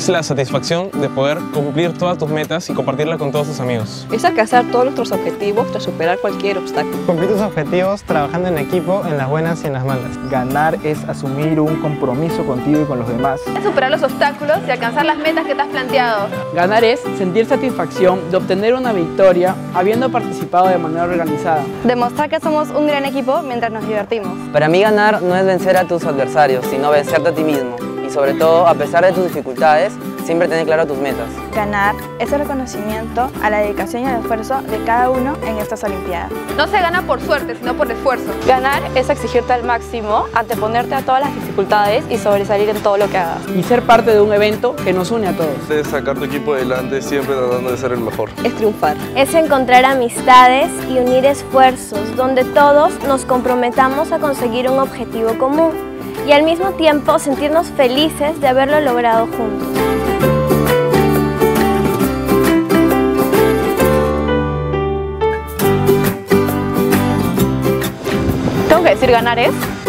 sientes la satisfacción de poder cumplir todas tus metas y compartirlas con todos tus amigos. Es alcanzar todos nuestros objetivos tras superar cualquier obstáculo. Cumplir tus objetivos trabajando en equipo, en las buenas y en las malas. Ganar es asumir un compromiso contigo y con los demás. Es superar los obstáculos y alcanzar las metas que te has planteado. Ganar es sentir satisfacción de obtener una victoria habiendo participado de manera organizada. Demostrar que somos un gran equipo mientras nos divertimos. Para mí ganar no es vencer a tus adversarios, sino vencerte a ti mismo. Y sobre todo, a pesar de tus dificultades, siempre tener claro tus metas. Ganar es el reconocimiento a la dedicación y al esfuerzo de cada uno en estas Olimpiadas. No se gana por suerte, sino por esfuerzo. Ganar es exigirte al máximo, anteponerte a todas las dificultades y sobresalir en todo lo que hagas. Y ser parte de un evento que nos une a todos. Es sacar tu equipo adelante, siempre tratando de ser el mejor. Es triunfar. Es encontrar amistades y unir esfuerzos, donde todos nos comprometamos a conseguir un objetivo común y al mismo tiempo sentirnos felices de haberlo logrado juntos. Ganar es